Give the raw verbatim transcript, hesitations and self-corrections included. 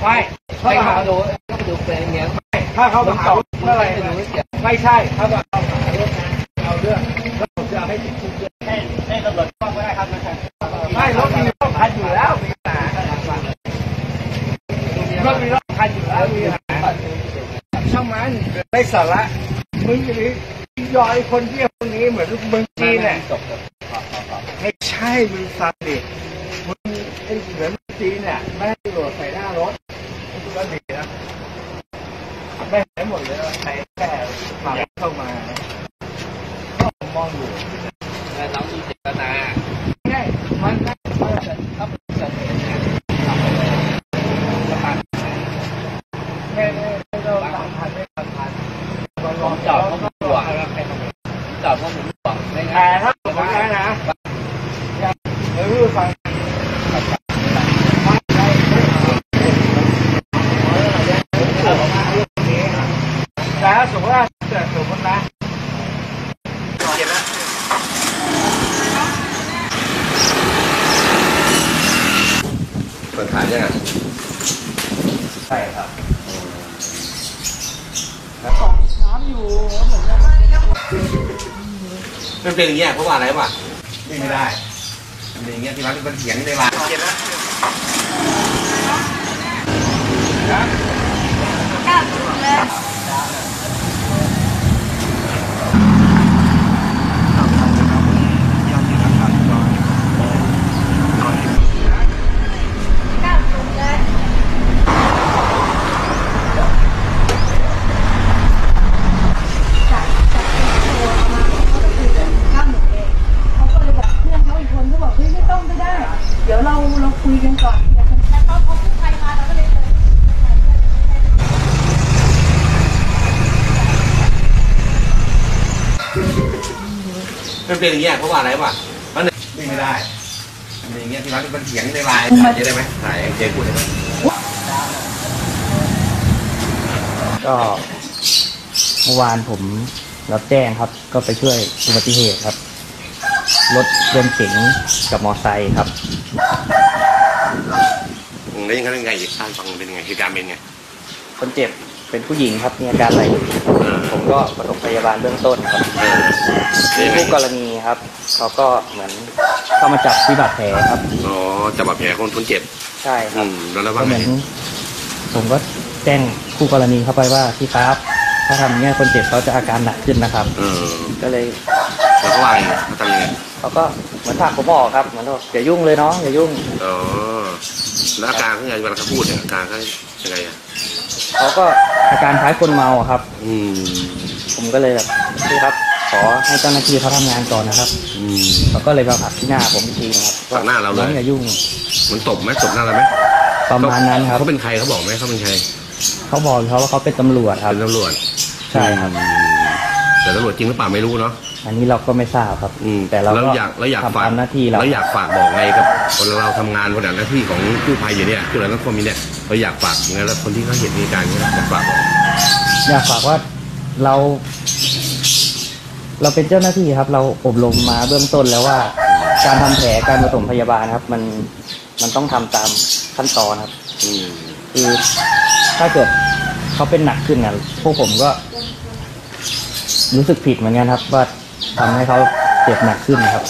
ไม่ถ้าเขาดูเขาดูเป็นเงี้ยไม่ถ้าเขามาหาเมื่อไรไม่ใช่เขามาเอาเรื่องเอาเรื่องแล้วผมจะให้ติดคุกให้ให้ตำรวจฟ้องก็ได้ครับนะครับไม่รถมีรถคันอยู่แล้วมีปัญหารถมีรถคันอยู่แล้วมีปัญหาช่างมันได้สาระมึงจะไปย้อยคนเที่ยวคนนี้เหมือนลูกมึงจีนเนี่ยไม่ใช่มึงฟังดิมึงไอ้เหมือนลูกจีนเนี่ยไม่ให้โหลดใส่หน้ารถก็ดีนะไม่ใส่หมดเลยใส่แค่ผ่านเข้ามาก็มองอยู่แต่เราดูเจตนาใช่มันถ้าเป็นถ้าเป็นเนี่ยไม่ไม่เราตามทันไม่ตามทันลองจอดเขาหลวงจอดเขาหลวงแต่ถ้าผมได้นะเดี๋ยวรู้ฟังแล้วสมมติว่าเกิดสมมตินะเจ็บไหมเปิดขายยังไงใช่ครับน้ำอยู่เหมือนจะไม่น้ำมันเป็นอย่างเงี้ยเพราะว่าอะไรวะไม่ได้มันเป็นอย่างเงี้ยที่ร้านมันเถียงในร้านเจ็บนะก้าวถูกเลยมันเป็นอย่างเงี้ยเพราะว่าอะไรวะมันไม่ได้มันเป็นอย่างเงี้ยที่ร้านมันเถียงในไลน์ถ่ายได้ไหมถ่ายเจกูได้ไหมก็เมื่อวานผมรับแจ้งครับก็ไปช่วยอุบัติเหตุครับรถยนต์เก๋งกับมอเตอร์ไซค์ครับแล้วยังไงอีกท่านฟังเป็นยังไงเหตุการณ์เป็นไงคนเจ็บเป็นผู้หญิงครับมีอาการอะไรผมก็ปฐมพยาบาลเบื้องต้นครับผู้กรณีครับเขาก็เหมือนเข้ามาจับที่บาดแผลครับอ๋อจับบาดแผลคนคนเจ็บใช่ครับแล้วว่าไงผมก็แจ้งผู้กรณีเข้าไปว่าพี่ครับถ้าทำเงี้ยคนเจ็บเขาจะอาการหนักขึ้นนะครับก็เลยแล้วเขาว่าไงเขาทำยังไงเขาก็เหมือนผลักผมออกครับเหมือนว่าอย่ายุ่งเลยน้องอย่ายุ่งอ๋อแล้วอาการเขาไงเวลาเขาพูดเนี่ยอาการเขายังไงอ่ะเขาก็อาการคล้ายคนเมาครับอืมผมก็เลยแบบพี่ครับขอให้เจ้าหน้าที่เขาทำงานก่อนนะครับอืมเขาก็เลยมาผลักที่หน้าผมทีครับผลักหน้าเราเลยอย่ายุ่งมันตบไหมตบหน้าเราไหมประมาณนั้นครับเขาเป็นใครเขาบอกไหมเขาเป็นใครเขาบอกเขาว่าเขาเป็นตำรวจครับเป็นตำรวจใช่ครับแต่ตำรวจจริงหรือเปล่าไม่รู้เนาะอันนี้เราก็ไม่ทราบครับแต่เราอยากเราอยากฝากหน้าที่เราเราอยากฝากบอกไงกับคนเราทำงานคนหน้าที่ของผู้ภัยอย่างเนี้ยคือเราต้องคอมมิเนี่ยเราอยากฝากไงแล้วคนที่เขาเห็นมีการอยากฝากอยากฝากว่าเราเราเป็นเจ้าหน้าที่ครับเราอบรมมาเบื้องต้นแล้วว่าการทำแผลการผสมพยาบาลครับมันมันต้องทำตามขั้นตอนครับคือถ้าเกิดเขาเป็นหนักขึ้นเนี่ยพวกผมก็รู้สึกผิดเหมือนกันครับว่าทำให้เขาเจ็บหนักขึ้นนะครับ